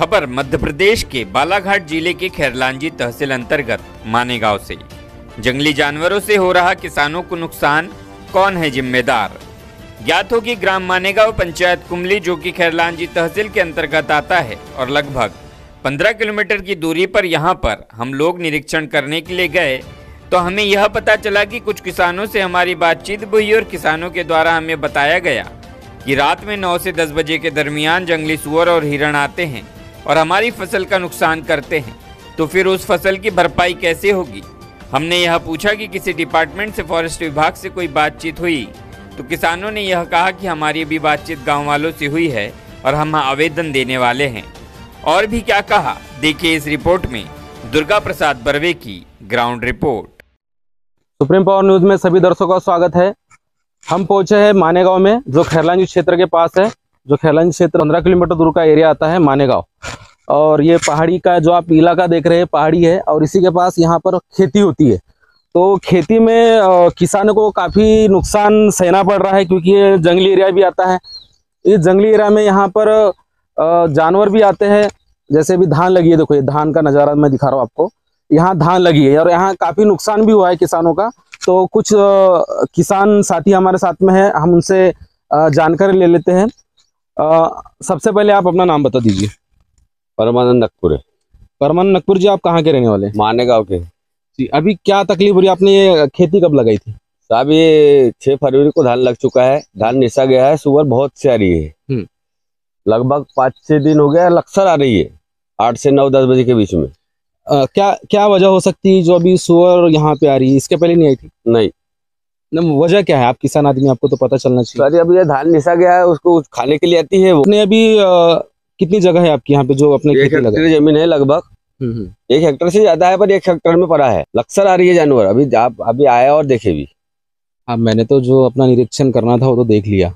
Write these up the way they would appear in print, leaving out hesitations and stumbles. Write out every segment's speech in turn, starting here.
खबर मध्य प्रदेश के बालाघाट जिले के खैरलांजी तहसील अंतर्गत मानेगांव से। जंगली जानवरों से हो रहा किसानों को नुकसान, कौन है जिम्मेदार। ज्ञात हो कि ग्राम मानेगांव पंचायत कुमली, जो कि खैरलांजी तहसील के अंतर्गत आता है और लगभग 15 किलोमीटर की दूरी पर यहां पर हम लोग निरीक्षण करने के लिए गए तो हमें यह पता चला कि कुछ किसानों से हमारी बातचीत हुई और किसानों के द्वारा हमें बताया गया कि रात में 9 से 10 बजे के दरमियान जंगली सुअर और हिरण आते हैं और हमारी फसल का नुकसान करते हैं, तो फिर उस फसल की भरपाई कैसे होगी। हमने यह पूछा कि किसी डिपार्टमेंट से, फॉरेस्ट विभाग से कोई बातचीत हुई, तो किसानों ने यह कहा कि हमारी भी बातचीत गाँव वालों से हुई है और हम आवेदन देने वाले हैं। और भी क्या कहा देखिए इस रिपोर्ट में दुर्गा प्रसाद बर्वे की ground report. Supreme power news में सभी दर्शकों का स्वागत है। हम पहुंचे हैं मानेगांव में, जो खैरलांजी क्षेत्र के पास है। जो खैरलांजी क्षेत्र 15 किलोमीटर दूर का एरिया आता है मानेगांव, और ये पहाड़ी का जो आप इलाका देख रहे हैं पहाड़ी है, और इसी के पास यहाँ पर खेती होती है। तो खेती में किसानों को काफ़ी नुकसान सहना पड़ रहा है, क्योंकि ये जंगली एरिया भी आता है। इस जंगली एरिया में यहाँ पर जानवर भी आते हैं। जैसे भी धान लगी है, देखो ये धान का नज़ारा मैं दिखा रहा हूँ आपको। यहाँ धान लगी है और यहाँ काफ़ी नुकसान भी हुआ है किसानों का। तो कुछ किसान साथी हमारे साथ में हैं, हम उनसे जानकारी ले लेते हैं। सबसे पहले आप अपना नाम बता दीजिए। परमानंद नगपुर है। परमानंद नगपुर जी, आप कहाँ के रहने वाले हैं? मानेगांव के जी। अभी क्या तकलीफ हो रही है? आपने ये खेती कब लगाई थी? साहब ये 6 फरवरी को धान लग चुका है। धान निसा गया है। सुअर बहुत से आ रही है, लगभग 5-6 दिन हो गया लक्सर आ रही है, 8 से 9-10 बजे के बीच में। क्या वजह हो सकती है जो अभी सुअर यहाँ पे आ रही है? इसके पहले नहीं आई थी? नहीं, वजह क्या है? आप किसान आदमी, आपको तो पता चलना चाहिए। अभी ये धान निसा गया है, उसको खाने के लिए आती है वो। अपने अभी कितनी जगह है आपकी यहाँ पे जो अपने? 1 हेक्टेयर जमीन है, लगभग 1 हेक्टेयर से ज्यादा है, पर 1 हेक्टेयर में पड़ा है। लक्सर आ रही है जानवर। अभी आप अभी आया और देखे भी। हाँ, मैंने तो जो अपना निरीक्षण करना था वो तो देख लिया,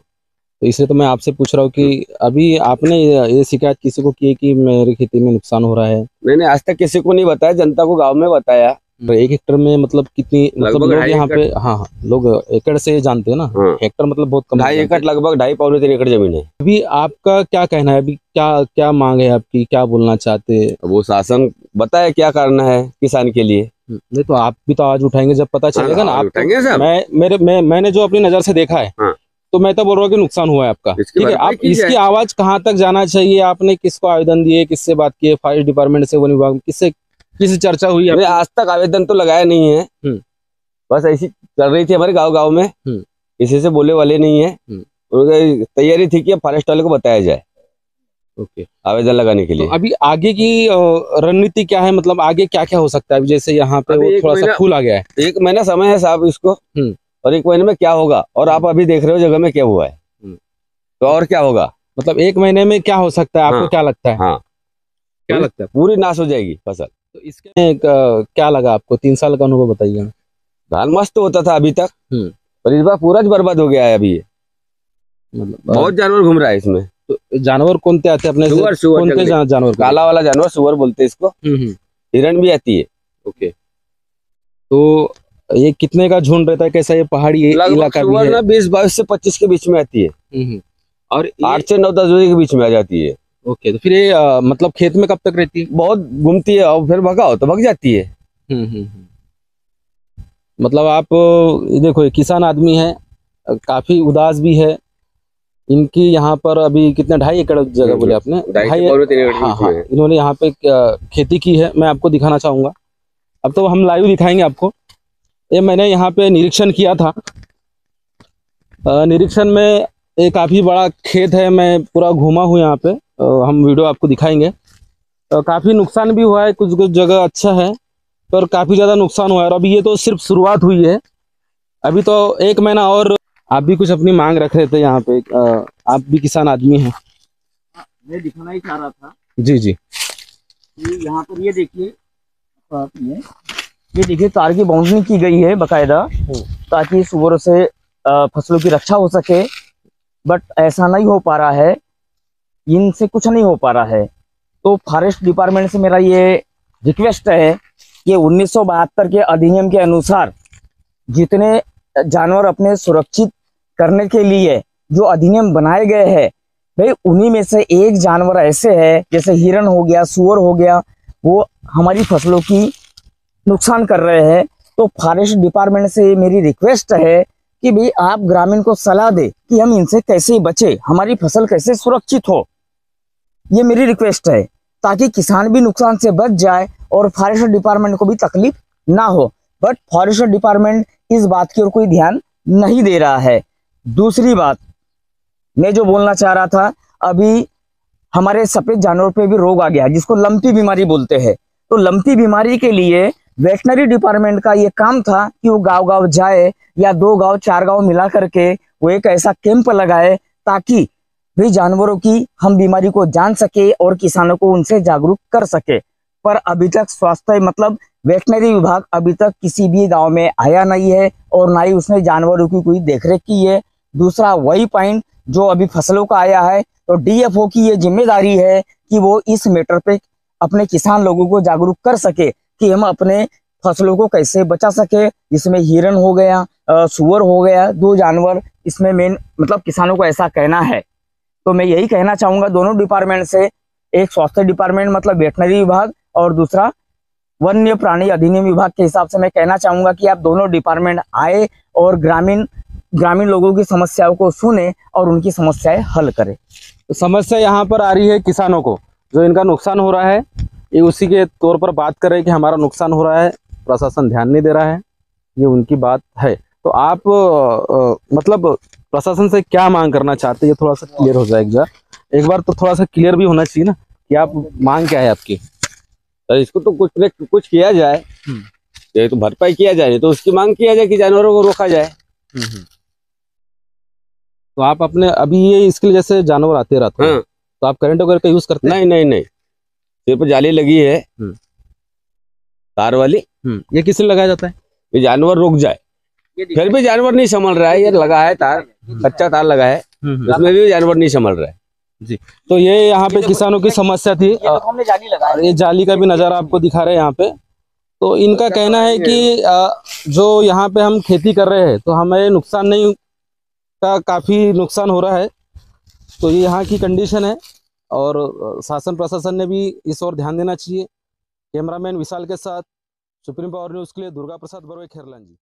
तो इसलिए तो मैं आपसे पूछ रहा हूँ कि अभी आपने ये शिकायत किसी को की है कि मेरी खेती में नुकसान हो रहा है? मैंने आज तक किसी को नहीं बताया, जनता को गांव में बताया। 1 हेक्टेयर में मतलब कितनी, मतलब लोग यहाँ पे? हाँ, लोग एकड़ से जानते हैं ना। हेक्टेयर मतलब बहुत कम, 2.5 एकड़, लगभग 2.5-3 एकड़ जमीन है। अभी आपका क्या कहना है? अभी क्या मांग है आपकी? क्या बोलना चाहते है? वो शासन बताए क्या करना है किसान के लिए। नहीं तो आप भी तो आवाज उठाएंगे जब पता चलेगा ना। आप, मैंने जो अपनी नजर से देखा है तो मैं तो बोल रहा हूँ कि नुकसान हुआ है आपका, ठीक है। आप इसकी आवाज कहाँ तक जाना चाहिए? आपने किसको आवेदन दिए? किससे बात की है? फॉरेस्ट डिपार्टमेंट से, वन विभाग, किससे चर्चा हुई? है आज तक आवेदन तो लगाया नहीं है, बस ऐसी चल रही थी हमारे गांव में। इसी से बोले वाले नहीं है। उनकी तैयारी थी कि फॉरेस्ट वाले को बताया जाए। ओके, आवेदन लगाने के लिए अभी आगे की रणनीति क्या है? मतलब आगे क्या क्या हो सकता है? जैसे यहाँ पे थोड़ा सा फूल आ गया है, 1 महीना समय है साहब इसको, और 1 महीने में क्या होगा? और आप अभी देख रहे हो जगह में क्या हुआ है, तो और क्या होगा? मतलब 1 महीने में क्या हो सकता है? आपको क्या लगता है? क्या लगता है? पूरी नाश हो जाएगी फसल। तो इसके क्या लगा आपको? 3 साल का अनुभव बताइए। धान मस्त होता था अभी तक, पर इस बार पूरा बर्बाद हो गया है। अभी ये मतलब बहुत जानवर घूम रहा है इसमें। तो जानवर कौन से आते हैं अपने? जानवर काला वाला जानवर सुअर बोलते हैं इसको। हिरण भी आती है। ओके, तो ये कितने का झुंड रहता है? कैसा ये पहाड़ी इलाका भी है? 20-22 से 25 के बीच में आती है, और 8 से 9-10 बजे के बीच में आ जाती है। ओके, तो फिर ये मतलब खेत में कब तक रहती है? बहुत घूमती है, और फिर भगाओ तो भग जाती है। मतलब आप देखो, किसान आदमी है, काफी उदास भी है। इनकी यहाँ पर अभी कितने, 2.5 एकड़ जगह बोले आपने? 2.5 एकड़ इन्होंने यहाँ पे खेती की है। मैं आपको दिखाना चाहूंगा, अब तो हम लाइव दिखाएंगे आपको। ये मैंने यहाँ पे निरीक्षण किया था। निरीक्षण में एक काफ़ी बड़ा खेत है, मैं पूरा घूमा हूँ यहाँ पे। हम वीडियो आपको दिखाएंगे। काफ़ी नुकसान भी हुआ है, कुछ कुछ जगह अच्छा है, पर काफ़ी ज़्यादा नुकसान हुआ है। और अभी ये तो सिर्फ शुरुआत हुई है, अभी तो 1 महीना। और आप भी कुछ अपनी मांग रख रहे थे यहाँ पे, आप भी किसान आदमी हैं। मैं दिखाना ही चाह रहा था। जी, यहाँ पर ये देखिए, तार की बाउंड्री की गई है बकायदा, ताकि सुअरों से फसलों की रक्षा हो सके। बट ऐसा नहीं हो पा रहा है, इनसे कुछ नहीं हो पा रहा है। तो फॉरेस्ट डिपार्टमेंट से मेरा ये रिक्वेस्ट है कि 1972 के अधिनियम के अनुसार जितने जानवर अपने सुरक्षित करने के लिए जो अधिनियम बनाए गए हैं, भाई उन्हीं में से एक जानवर ऐसे है जैसे हिरण हो गया, सुअर हो गया, वो हमारी फसलों की नुकसान कर रहे हैं। तो फॉरेस्ट डिपार्टमेंट से मेरी रिक्वेस्ट है कि भाई आप ग्रामीण को सलाह दे कि हम इनसे कैसे बचे, हमारी फसल कैसे सुरक्षित हो, ये मेरी रिक्वेस्ट है, ताकि किसान भी नुकसान से बच जाए और फॉरेस्ट डिपार्टमेंट को भी तकलीफ ना हो। बट फॉरेस्ट डिपार्टमेंट इस बात की ओर कोई ध्यान नहीं दे रहा है। दूसरी बात मैं जो बोलना चाह रहा था, अभी हमारे सफेद जानवर पे भी रोग आ गया जिसको लंपी बीमारी बोलते हैं। तो लंपी बीमारी के लिए वेटनरी डिपार्टमेंट का ये काम था कि वो गांव गांव जाए या 2 गांव 4 गांव मिला करके वो एक ऐसा कैंप लगाए ताकि भी जानवरों की हम बीमारी को जान सके और किसानों को उनसे जागरूक कर सके। पर अभी तक स्वास्थ्य मतलब वेटनरी विभाग अभी तक किसी भी गांव में आया नहीं है और ना ही उसने जानवरों की कोई देखरेख की है। दूसरा वही पॉइंट जो अभी फसलों का आया है, तो डीएफओ की ये जिम्मेदारी है कि वो इस मैटर पे अपने किसान लोगों को जागरूक कर सके कि हम अपने फसलों को कैसे बचा सके। इसमें हिरण हो गया, सुअर हो गया, 2 जानवर इसमें मेन मतलब किसानों को ऐसा कहना है। तो मैं यही कहना चाहूँगा दोनों डिपार्टमेंट से, एक स्वास्थ्य डिपार्टमेंट मतलब वेटनरी विभाग और दूसरा वन्य प्राणी अधिनियम विभाग के हिसाब से मैं कहना चाहूँगा कि आप दोनों डिपार्टमेंट आए और ग्रामीण लोगों की समस्याओं को सुने और उनकी समस्याएं हल करें। तो समस्या यहाँ पर आ रही है किसानों को, जो इनका नुकसान हो रहा है, ये उसी के तौर पर बात कर रहे हैं कि हमारा नुकसान हो रहा है, प्रशासन ध्यान नहीं दे रहा है, ये उनकी बात है। तो आप मतलब प्रशासन से क्या मांग करना चाहते हैं, ये थोड़ा सा क्लियर हो जाएगा एक बार, तो थोड़ा सा क्लियर भी होना चाहिए ना कि आप मांग क्या है आपकी। इसको तो कुछ किया जाए, ये तो भरपाई किया जाए, तो उसकी मांग किया जाए कि जानवरों को रोका जाए। तो आप अपने अभी ये इसके लिए जैसे जानवर आते रहते हैं, तो आप करंट वगैरह का यूज करते हैं? नहीं, सिर्फ जाली लगी है तार वाली। ये किससे लगाया जाता है? ये जानवर रुक जाए, फिर भी जानवर नहीं संभल रहा है, ये लगा है तार, कच्चा तार लगा है, उसमें भी जानवर नहीं संभल रहा है जी। तो ये यहाँ पे किसानों की समस्या थी। हमने जाली लगाया, ये जाली का भी नजारा आपको दिखा रहे हैं यहाँ पे। तो इनका कहना है कि जो यहाँ पे हम खेती कर रहे हैं तो हमें नुकसान नहीं का काफी नुकसान हो रहा है। तो ये यहाँ की कंडीशन है और शासन प्रशासन ने भी इस ओर ध्यान देना चाहिए। कैमरामैन विशाल के साथ सुप्रीम पावर न्यूज़ के लिए दुर्गा प्रसाद बर्वे, खैरलांजी।